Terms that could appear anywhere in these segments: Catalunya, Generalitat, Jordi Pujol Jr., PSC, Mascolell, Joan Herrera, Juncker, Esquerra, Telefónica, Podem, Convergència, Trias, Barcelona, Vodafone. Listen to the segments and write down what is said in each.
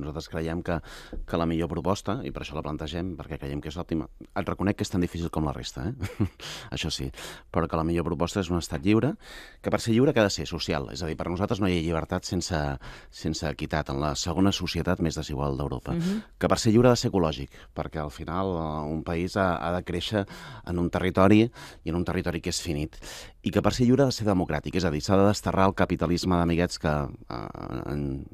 Nosaltres creiem que la millor proposta, i per això la plantegem, perquè creiem que és òptima, et reconec que és tan difícil com la resta, això sí, però que la millor proposta és un estat lliure, que per ser lliure que ha de ser social, és a dir, per nosaltres no hi ha llibertat sense equitat, en la segona societat més desigual d'Europa, que per ser lliure ha de ser ecològic, perquè al final un país ha de créixer en un territori, i en un territori que és finit, i que per ser lliure ha de ser democràtic, és a dir, s'ha de desterrar el capitalisme d'amiguets que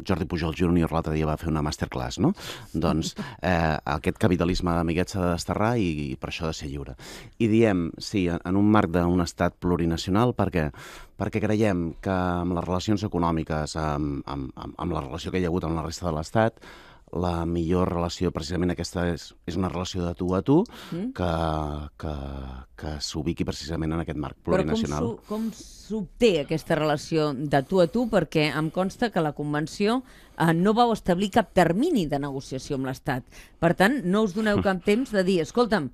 Jordi Pujol Jr. l'altre dia va fer una masterclass, no? Doncs aquest capitalisme d'amiguets s'ha de desterrar i per això ha de ser lliure. I diem, sí, en un marc d'un estat plurinacional, perquè creiem que amb les relacions econòmiques, amb la relació que hi ha hagut amb la resta de l'Estat, la millor relació, precisament aquesta, és una relació de tu a tu que s'ubiqui precisament en aquest marc plurinacional. Però com s'obté aquesta relació de tu a tu? Perquè em consta que la Convenció no vau establir cap termini de negociació amb l'Estat. Per tant, no us doneu cap temps de dir, escolta'm,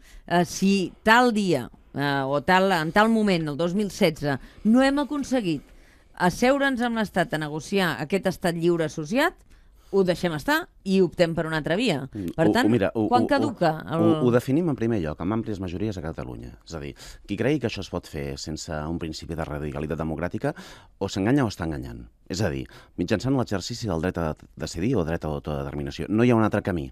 si tal dia o en tal moment, el 2016, no hem aconseguit asseure'ns amb l'Estat a negociar aquest estat lliure associat, ho deixem estar i optem per una altra via. Per tant, quan caduca? Ho definim en primer lloc, amb àmplies majories a Catalunya. És a dir, qui cregui que això es pot fer sense un principi de radicalitat democràtica o s'enganya o està enganyant. És a dir, mitjançant l'exercici del dret a decidir o dret a l'autodeterminació. No hi ha un altre camí.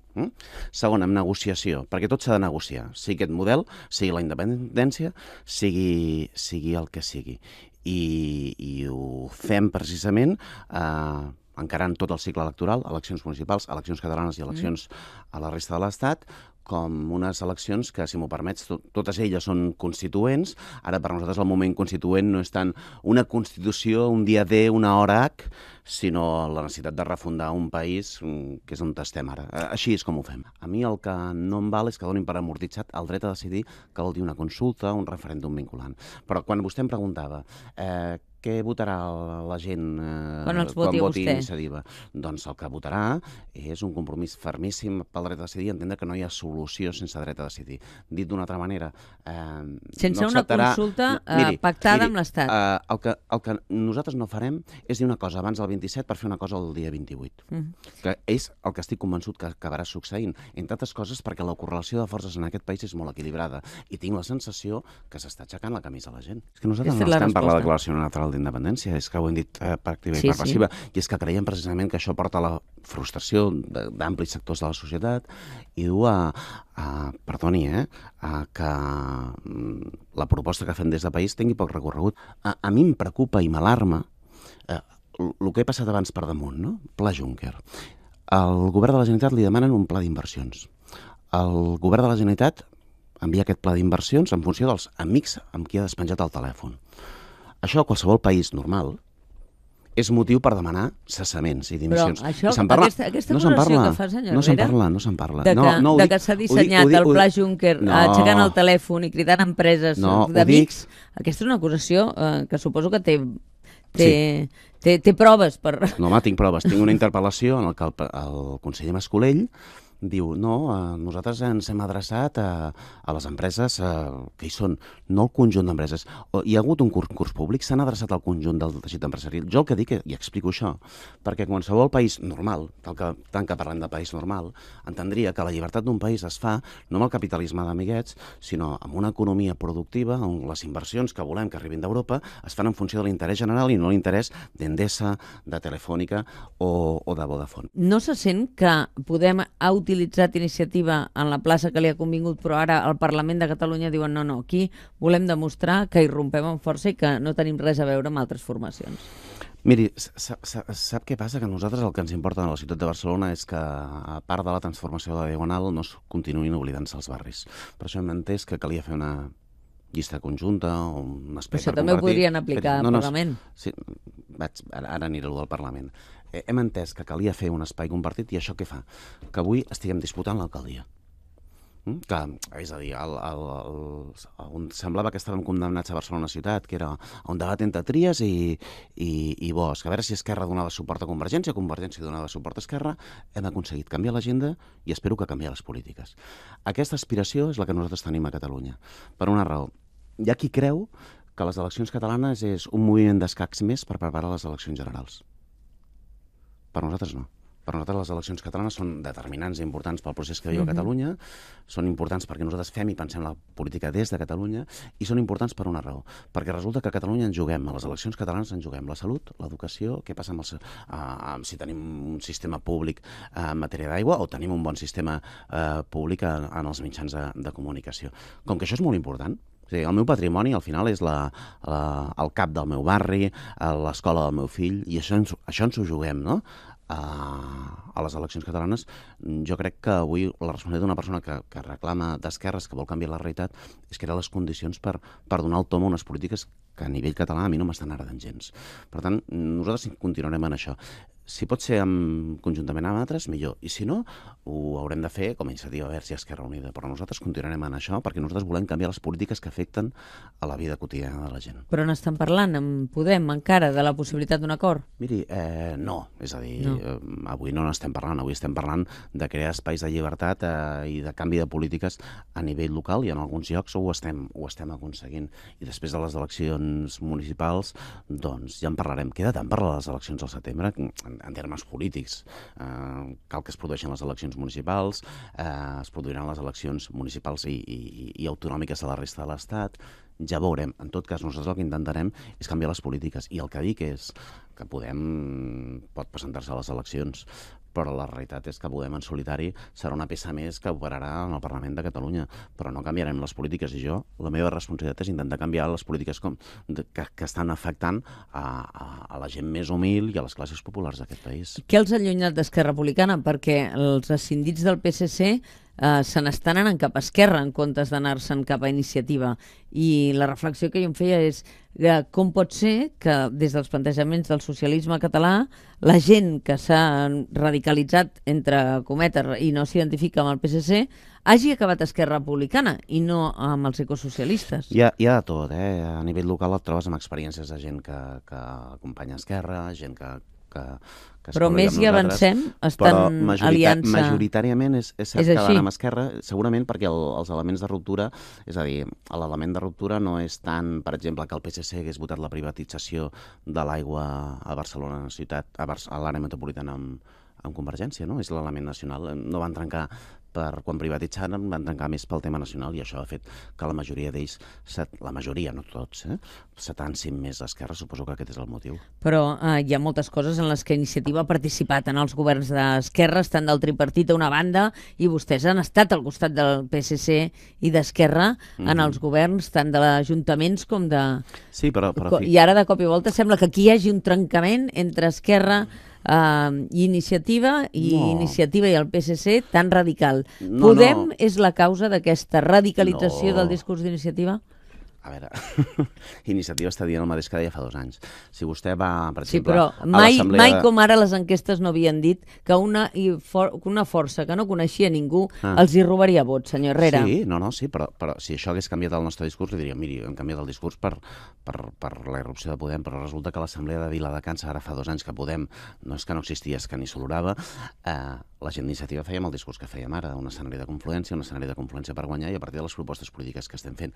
Segon, amb negociació, perquè tot s'ha de negociar. Sigui aquest model, sigui la independència, sigui el que sigui. I ho fem precisament encarant tot el cicle electoral, eleccions municipals, eleccions catalanes i eleccions a la resta de l'Estat, com unes eleccions que, si m'ho permets, totes elles són constituents. Ara, per nosaltres, el moment constituent no és tant una Constitució, un dia D, una hora H, sinó la necessitat de refundar un país que és on estem ara. Així és com ho fem. A mi el que no em val és que donin per amortitzat el dret a decidir, que vol dir una consulta, un referèndum vinculant. Però quan vostè em preguntava què votarà la gent quan voti Iniciativa? Doncs el que votarà és un compromís fermíssim pel dret a decidir, entendre que no hi ha solució sense dret a decidir. Dit d'una altra manera, sense una consulta pactada amb l'Estat. El que nosaltres no farem és dir una cosa abans del 27 per fer una cosa el dia 28, que és el que estic convençut que acabarà succeint, entre altres coses perquè la correlació de forces en aquest país és molt equilibrada i tinc la sensació que s'està aixecant la camisa a la gent. És que nosaltres no estem per la declaració unilateral d'independència, és que ho hem dit per activa i per passiva, i és que creiem precisament que això porta a la frustració d'amplis sectors de la societat i du a que la proposta que fem des de país tingui poc recorregut. A mi em preocupa i m'alarma el que he passat abans per damunt, no? Pla Juncker. Al govern de la Generalitat li demanen un pla d'inversions. El govern de la Generalitat envia aquest pla d'inversions en funció dels amics amb qui ha despenjat el telèfon. Això a qualsevol país normal és motiu per demanar cessaments i dimissions. Però aquesta acusació que fa, senyor Herrera... No se'n parla, no se'n parla. Que s'ha dissenyat el pla Juncker aixecant el telèfon i cridant empreses d'amics. Aquesta és una acusació que suposo que té proves. No, home, tinc proves. Tinc una interpel·lació en què el conseller Mascolell diu, no, nosaltres ens hem adreçat a les empreses que hi són, no al conjunt d'empreses. Hi ha hagut un concurs públic, s'han adreçat al conjunt del teixit empresarial. Jo el que dic, i explico això, perquè qualsevol país normal, tant que parlem de país normal, entendria que la llibertat d'un país es fa no amb el capitalisme d'amiguets, sinó amb una economia productiva, on les inversions que volem que arribin d'Europa es fan en funció de l'interès general i no l'interès d'Endesa, de Telefónica o de Vodafone. No se sent que Podem utilitzar Iniciativa en la plaça que li ha convingut, però ara al Parlament de Catalunya diuen no, aquí volem demostrar que hi rompem amb força i que no tenim res a veure amb altres formacions? Miri, sap què passa? Que a nosaltres el que ens importa a la ciutat de Barcelona és que, a part de la transformació de la Diagonal, no es continuïn oblidant-se els barris. Per això hem entès que calia fer una llista conjunta o un espai per compartir. Això també ho podrien aplicar al Parlament. Ara aniré al Parlament. Hem entès que calia fer un espai compartit i això què fa? Que avui estiguem disputant l'alcaldia. És a dir, on semblava que estàvem condemnats a Barcelona ciutat, que era un debat entre Trias i Bosch, a veure si Esquerra donava suport a Convergència o Convergència donava suport a Esquerra, hem aconseguit canviar l'agenda i espero que canviar les polítiques. Aquesta aspiració és la que nosaltres tenim a Catalunya, per una raó. Hi ha qui creu que les eleccions catalanes és un moviment d'escacs més per preparar les eleccions generals. Per nosaltres no. Per nosaltres les eleccions catalanes són determinants i importants pel procés que viu a Catalunya, són importants perquè nosaltres fem i pensem la política des de Catalunya i són importants per una raó, perquè resulta que a Catalunya ens juguem, a les eleccions catalanes ens juguem la salut, l'educació, què passa amb si tenim un sistema públic en matèria d'aigua o tenim un bon sistema públic en els mitjans de comunicació. Com que això és molt important, el meu patrimoni, al final, és el cap del meu barri, l'escola del meu fill, i això ens ho juguem, no? A les eleccions catalanes, jo crec que avui la responsabilitat d'una persona que reclama d'esquerres, que vol canviar la realitat, és crear les condicions per donar el tom a unes polítiques que a nivell català a mi no m'estan agradant gens. Per tant, nosaltres continuarem en això. Si pot ser conjuntament amb altres, millor. I si no, ho haurem de fer com a Iniciativa Verds i Esquerra Unida. Però nosaltres continuarem en això perquè nosaltres volem canviar les polítiques que afecten a la vida quotidiana de la gent. Però no estan parlant amb Podem encara de la possibilitat d'un acord? Miri, no. És a dir, avui no n'estem parlant. Avui estem parlant de crear espais de llibertat i de canvi de polítiques a nivell local i en alguns llocs ho estem aconseguint. I després de les eleccions municipals, doncs ja en parlarem. Queda tant per les eleccions al setembre en termes polítics. Cal que es produeixin les eleccions municipals, es produiran les eleccions municipals i autonòmiques a la resta de l'Estat. Ja veurem. En tot cas, nosaltres el que intentarem és canviar les polítiques. I el que dic és que Podem pot presentar-se a les eleccions, però la realitat és que Podem en solitari serà una peça més que operarà en el Parlament de Catalunya, però no canviarem les polítiques, i jo, la meva responsabilitat és intentar canviar les polítiques que estan afectant a la gent més humil i a les classes populars d'aquest país. Què els ha allunyat d'Esquerra Republicana? Perquè els escindits del PSC se n'estan anant cap a Esquerra en comptes d'anar-se'n cap a Iniciativa, i la reflexió que jo em feia és com pot ser que des dels plantejaments del socialisme català la gent que s'ha radicalitzat, entre cometes, i no s'identifica amb el PSC hagi acabat a Esquerra Republicana i no amb els ecosocialistes. Hi ha de tot, eh? A nivell local et trobes amb experiències de gent que acompanya Esquerra, gent que però més hi avancem, estan aliança... Però majoritàriament és quedant amb Esquerra, segurament perquè els elements de ruptura, és a dir, l'element de ruptura no és tant, per exemple, que el PSC hagués votat la privatització de l'aigua a Barcelona, a l'àrea metropolitana amb Convergència, no? És l'element nacional. No van trencar per quan privatitzaran, van trencar més pel tema nacional, i això ha fet que la majoria d'ells, la majoria, no tots, s'atancin més a Esquerra. Suposo que aquest és el motiu. Però hi ha moltes coses en les que Iniciativa ha participat en els governs d'Esquerra, estan del tripartit a una banda, i vostès han estat al costat del PSC i d'Esquerra en els governs tant de l'Ajuntaments com de... Sí, però... I ara de cop i volta sembla que aquí hi hagi un trencament entre Esquerra i Iniciativa i el PSC tan radical. Podem és la causa d'aquesta radicalització del discurs d'Iniciativa? A veure, Iniciativa està dient el mateix que deia fa 2 anys. Si vostè va, per exemple... Sí, però mai com ara les enquestes no havien dit que una força que no coneixia ningú els hi robaria vots, senyor Herrera. Sí, no, sí, però si això hagués canviat el nostre discurs, li diria, miri, hem canviat el discurs per la irrupció de Podem, però resulta que l'assemblea de Viladecans, ara fa 2 anys que Podem, no és que no existia, és que ni s'olorava... la gent d'Iniciativa fèiem el discurs que fèiem ara, un escenari de confluència per guanyar, i a partir de les propostes polítiques que estem fent.